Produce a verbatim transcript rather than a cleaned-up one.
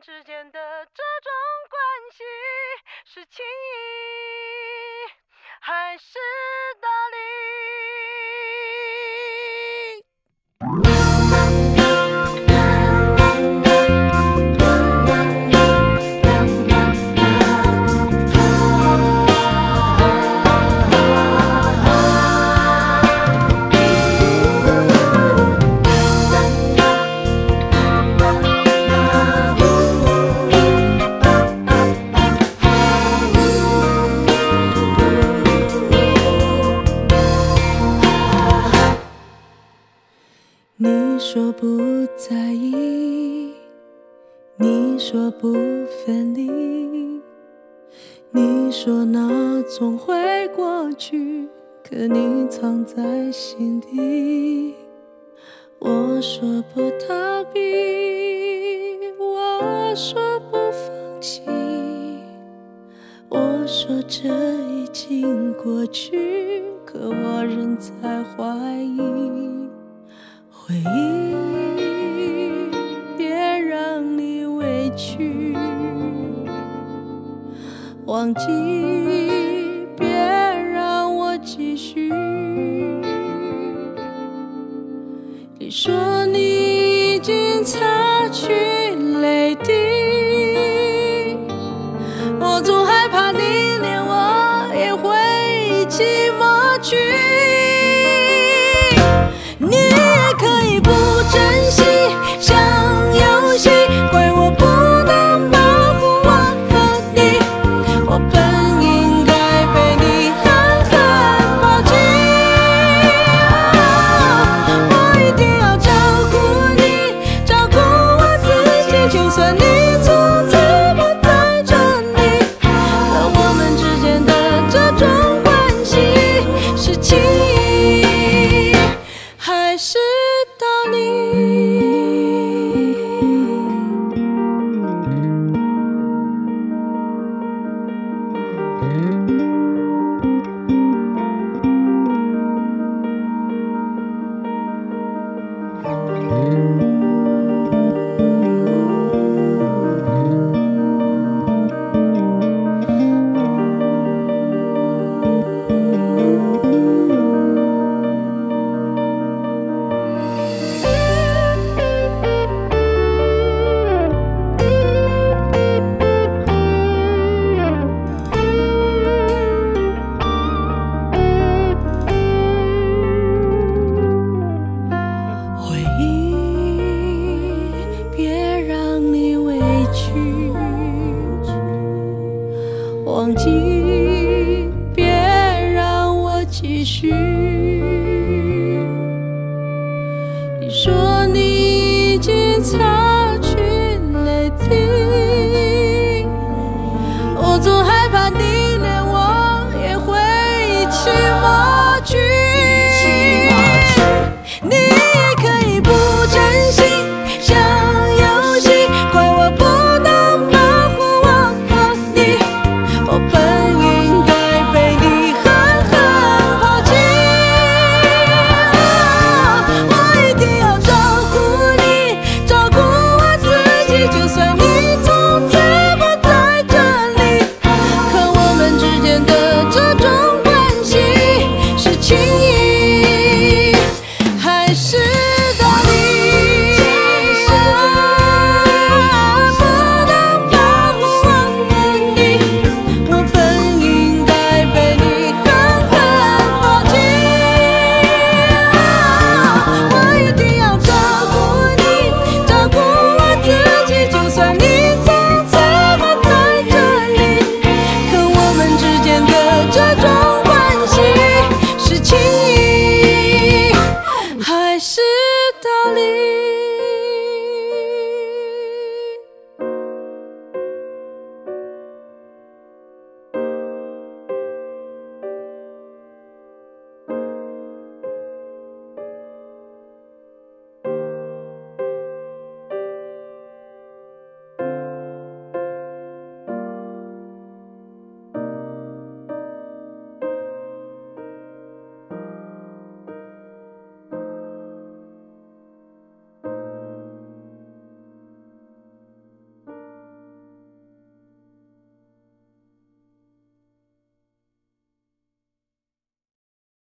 们之间的这种关系是情谊还是道理？你说不在意，你说不分离，你说那总会过去，可你藏在心底。我说不逃避，我说不放弃，我说这已经过去，可我仍在怀疑。回忆别让你委屈，忘记别让我继续。你说你已经擦去泪滴，我总害怕你连我也会一起抹去。忘记，别让我继续。你说你已经擦去泪滴，我总害怕你连我也会一起抹去。